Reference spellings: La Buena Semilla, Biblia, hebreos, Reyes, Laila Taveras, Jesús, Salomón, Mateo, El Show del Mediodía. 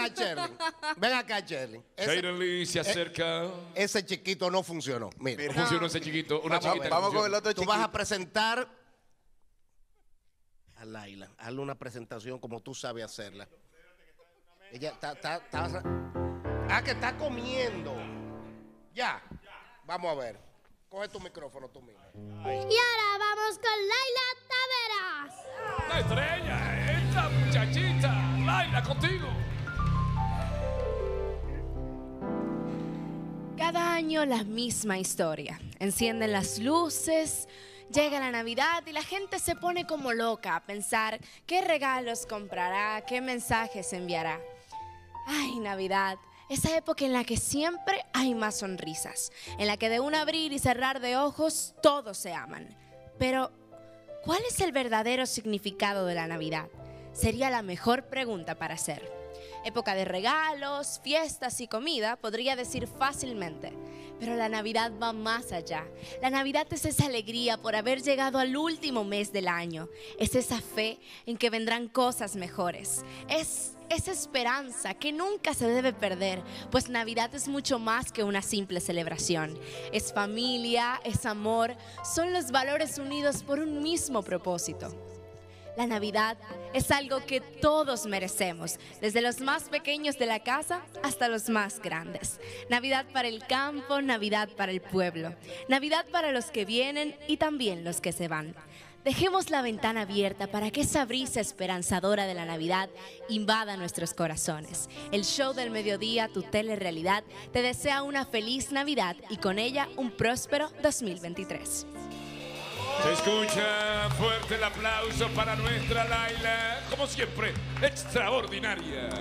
acá, Shirley. Ven acá, Shirley. Shirley se acerca. Ese chiquito no funcionó. Mira. No funcionó ese chiquito. Una chiquita. Vamos con el otro chiquito. Tú vas a presentar a Laila. Hazle una presentación como tú sabes hacerla. Ella está que está comiendo. Ya. Vamos a ver. Coge tu micrófono tú mismo. Ahí. Y ahora vamos con Laila Taveras. La estrella, esta muchachita. Laila, contigo. Cada año la misma historia. Encienden las luces, llega la Navidad y la gente se pone como loca a pensar qué regalos comprará, qué mensajes enviará. Ay, Navidad. Esa época en la que siempre hay más sonrisas, en la que de un abrir y cerrar de ojos todos se aman. Pero, ¿cuál es el verdadero significado de la Navidad? Sería la mejor pregunta para hacer. Época de regalos, fiestas y comida, podría decir fácilmente. Pero la Navidad va más allá. La Navidad es esa alegría por haber llegado al último mes del año. Es esa fe en que vendrán cosas mejores. Es esa esperanza que nunca se debe perder, pues Navidad es mucho más que una simple celebración. Es familia, es amor, son los valores unidos por un mismo propósito. La Navidad es algo que todos merecemos, desde los más pequeños de la casa hasta los más grandes. Navidad para el campo, Navidad para el pueblo, Navidad para los que vienen y también los que se van. Dejemos la ventana abierta para que esa brisa esperanzadora de la Navidad invada nuestros corazones. El Show del Mediodía, tu telerrealidad, te desea una feliz Navidad y con ella un próspero 2023. Se escucha fuerte el aplauso para nuestra Laila, como siempre, extraordinaria.